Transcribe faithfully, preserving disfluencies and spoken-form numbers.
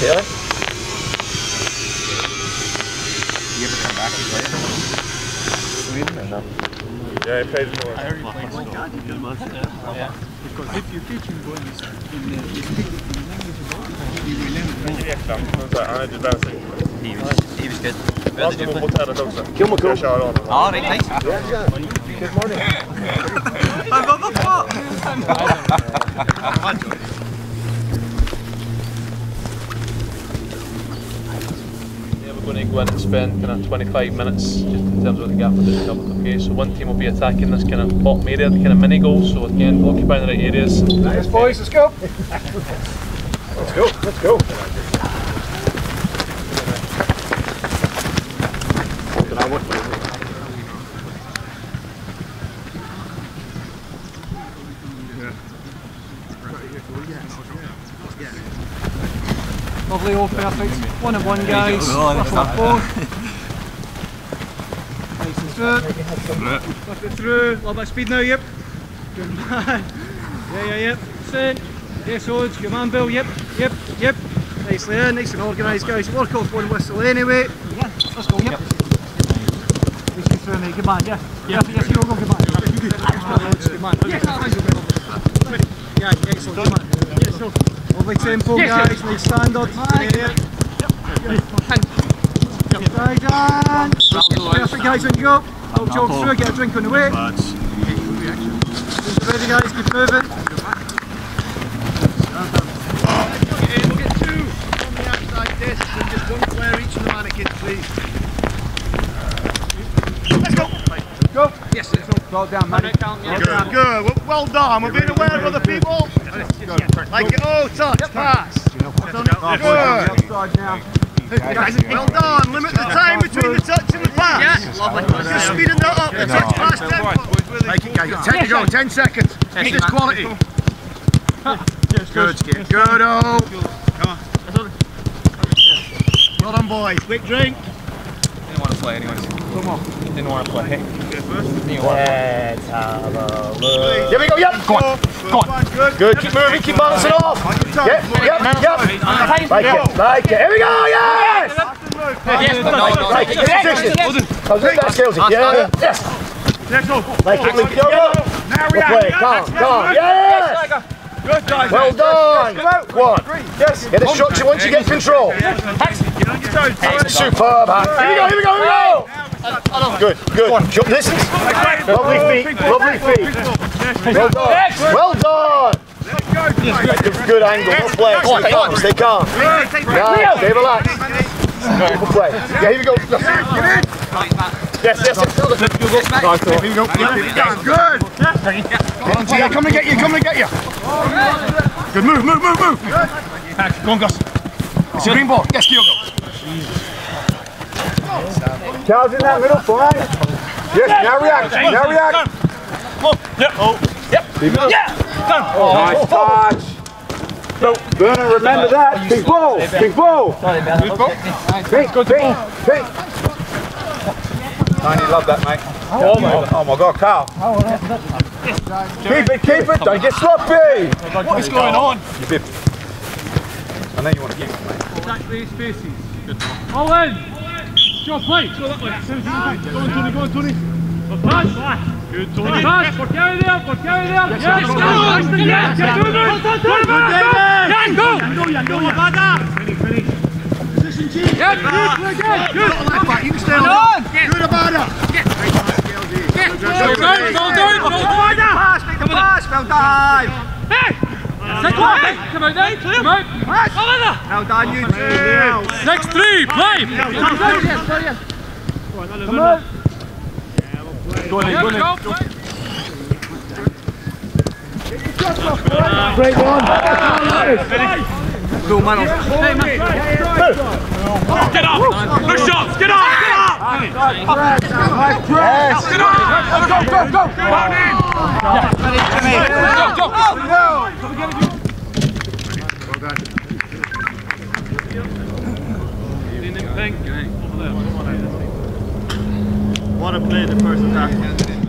Really? You ever come back and play it? We didn't know. Yeah, I played for it. I already played for it. Oh my god, you did much. Because if you're teaching boys in the language of God, you will never play it. Yeah, I did that thing. He was, he was good. Really good. Kill my coach. Oh, right, nice. Good morning. I'm on the spot. I'm on the spot. We're going to go in and spend kind of twenty-five minutes just in terms of the gap with the double. Okay, so one team will be attacking this kind of bottom area, the kind of mini goals. So again, occupying the right areas. Nice boys, let's go. Let's go. Let's go. Lovely old perfect. One and one, guys. Ruffle up both. Nice and through. Flick it through. A little bit of speed now, yep. Good man. Yeah, yeah, yep. Sit. Yes, Odes. Good man, Bill. Yep, yep, yep. Nicely in. Nice and organised, guys. Work off one whistle anyway. Yeah, let's go, yep. Nice and through, mate. Good man, yeah. Yeah, yes, you all go. Good man. Good man. Yeah, excellent. Good man. Lovely tempo, yes, guys, yes. Standard. Hi. Yeah. Yep. Right, Dan. Perfect, guys, on you go. Little jog through, get a drink on the way. Ready, guys, keep moving. Okay, we'll get two on the outside discs and just don't wear each of the mannequins, please. Let's go. Go. Yes, let's go. Well done, man. Good. Good. Well done. We're being aware of other people. Like it, oh, touch, yep. Pass. Good. Well done. Limit the time between the touch and the pass. Yeah, lovely. Just speeding that up. The touch pass tempo. Like it, guys. Ten to go. Ten seconds. Keep this quality. Good, good. Good, oh. Come on. Well done, boys. Quick drink. Didn't want to play, anyways. Come on. Didn't want to play. Let's have a look. Here we go. Yep. Go on. Go on. Good. Good. Keep moving. Keep balancing off. Yep. Yep. Yep. Like it. Like it. Here we go. Yes. Like it. Position. Yeah. Yes. Like it. Link it. Now we play. Calm. Calm. Yes. Good, guys. Well done. Go on. Yes. Get a structure once you get control. Superb. Here we go. Here we go. Here we go. Good, good. Jump, listen. Lovely feet, lovely feet. Well done. Well done. Good, good angle. Not play. Stay calm. Stay calm. Now, stay relaxed. Good play. Yeah, here we go. Yes, yes, yes. Here we go. Good. Yeah, come and get you. Come and get you. Good move, move, move, move. Go on, Gus. It's a green ball. Yes, Kyogo. Charles in that middle, fine. Yes, now react, now react. Yep. Oh. Yep. Yeah. Oh, nice touch. No. Gonna remember that. Big ball. Big ball. Big, good, big, big. I love that, mate. Oh my, oh my God, Carl. Keep it, keep it. Don't get sloppy. What is going on? I know you want to keep it, mate. Exactly, spaces. All in. Go on, play! Go that way! Go on, Tony, go on, Tony! Pass! Good, Tony! Pass! We're going there! We're going there! Yes, go! Yes, go! Yes, go! Yes, go! Finish, finish! Position change! Yes, good, good! Good! You can stay on! Good, Abada! Yes! Roll down, roll down! Pass, make the pass! Well done! Hey! Come out there! Come out! Well done, you two! Next three, play! Come on! Go in, go in. Great one! Go, man. Get up! No shots! Get up! Get up! Get up! Go, go, go! Down in! Go, go! Well done. What a play the first half.